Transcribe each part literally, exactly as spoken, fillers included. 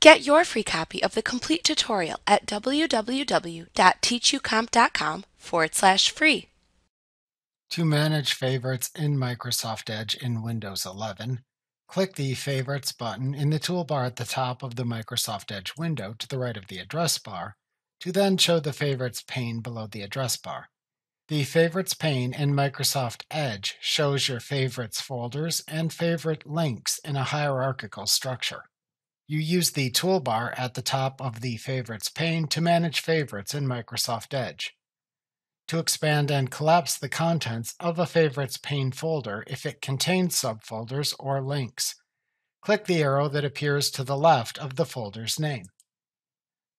Get your free copy of the complete tutorial at w w w dot teach u comp dot com forward slash free. To manage favorites in Microsoft Edge in Windows eleven, click the Favorites button in the toolbar at the top of the Microsoft Edge window to the right of the address bar, to then show the Favorites pane below the address bar. The Favorites pane in Microsoft Edge shows your favorites folders and favorite links in a hierarchical structure. You use the toolbar at the top of the Favorites pane to manage favorites in Microsoft Edge. To expand and collapse the contents of a Favorites pane folder if it contains subfolders or links, click the arrow that appears to the left of the folder's name.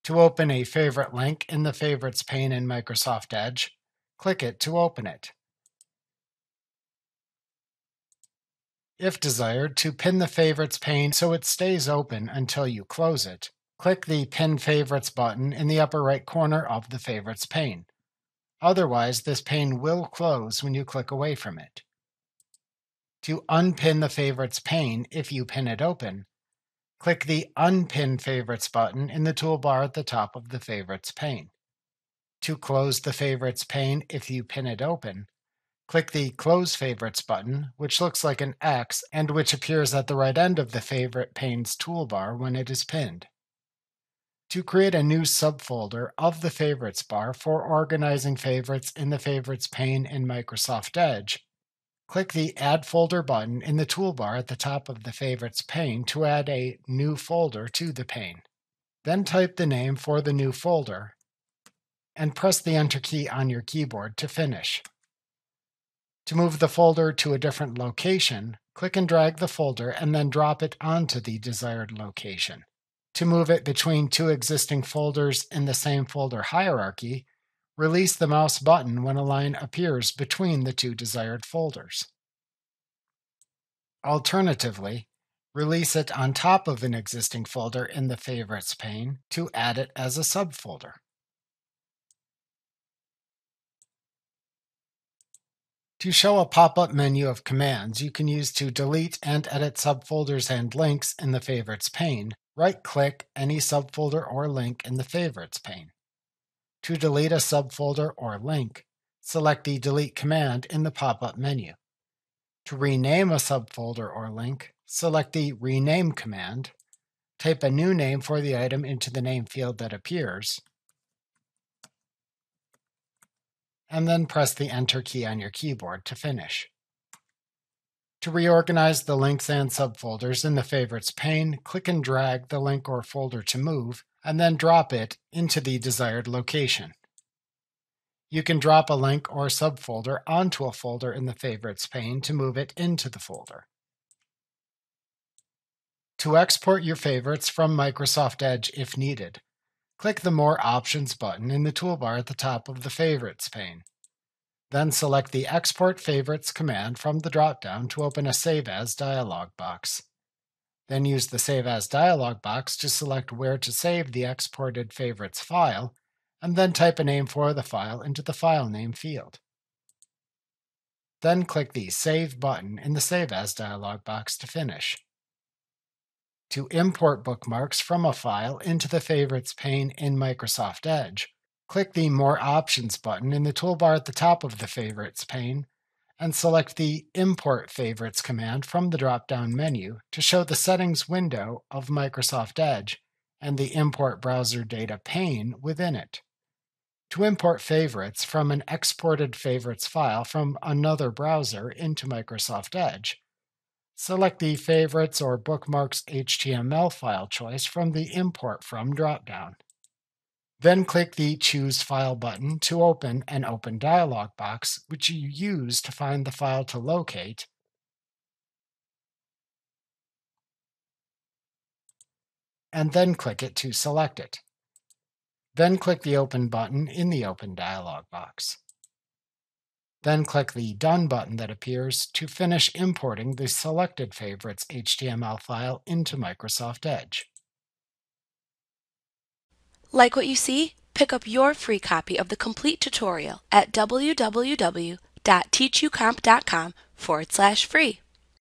To open a favorite link in the Favorites pane in Microsoft Edge, click it to open it. If desired, to pin the Favorites pane so it stays open until you close it, click the Pin Favorites button in the upper right corner of the Favorites pane. Otherwise, this pane will close when you click away from it. To unpin the Favorites pane, if you pin it open, click the Unpin Favorites button in the toolbar at the top of the Favorites pane. To close the Favorites pane, if you pin it open, click the Close Favorites button, which looks like an X and which appears at the right end of the Favorite pane's toolbar when it is pinned. To create a new subfolder of the Favorites bar for organizing favorites in the Favorites pane in Microsoft Edge, click the Add Folder button in the toolbar at the top of the Favorites pane to add a new folder to the pane. Then type the name for the new folder and press the Enter key on your keyboard to finish. To move the folder to a different location, click and drag the folder and then drop it onto the desired location. To move it between two existing folders in the same folder hierarchy, release the mouse button when a line appears between the two desired folders. Alternatively, release it on top of an existing folder in the Favorites pane to add it as a subfolder. To show a pop-up menu of commands you can use to delete and edit subfolders and links in the Favorites pane, right-click any subfolder or link in the Favorites pane. To delete a subfolder or link, select the Delete command in the pop-up menu. To rename a subfolder or link, select the Rename command, type a new name for the item into the name field that appears, and then press the Enter key on your keyboard to finish. To reorganize the links and subfolders in the Favorites pane, click and drag the link or folder to move, and then drop it into the desired location. You can drop a link or subfolder onto a folder in the Favorites pane to move it into the folder. To export your favorites from Microsoft Edge if needed, click the More Options button in the toolbar at the top of the Favorites pane. Then select the Export Favorites command from the drop-down to open a Save As dialog box. Then use the Save As dialog box to select where to save the exported favorites file, and then type a name for the file into the File Name field. Then click the Save button in the Save As dialog box to finish. To import bookmarks from a file into the Favorites pane in Microsoft Edge, click the More Options button in the toolbar at the top of the Favorites pane and select the Import Favorites command from the drop-down menu to show the Settings window of Microsoft Edge and the Import Browser Data pane within it. To import favorites from an exported favorites file from another browser into Microsoft Edge, select the Favorites or Bookmarks H T M L file choice from the Import From drop-down. Then click the Choose File button to open an Open dialog box, which you use to find the file to locate, and then click it to select it. Then click the Open button in the Open dialog box. Then click the Done button that appears to finish importing the selected favorites H T M L file into Microsoft Edge. Like what you see? Pick up your free copy of the complete tutorial at w w w dot teach u comp dot com forward slash free.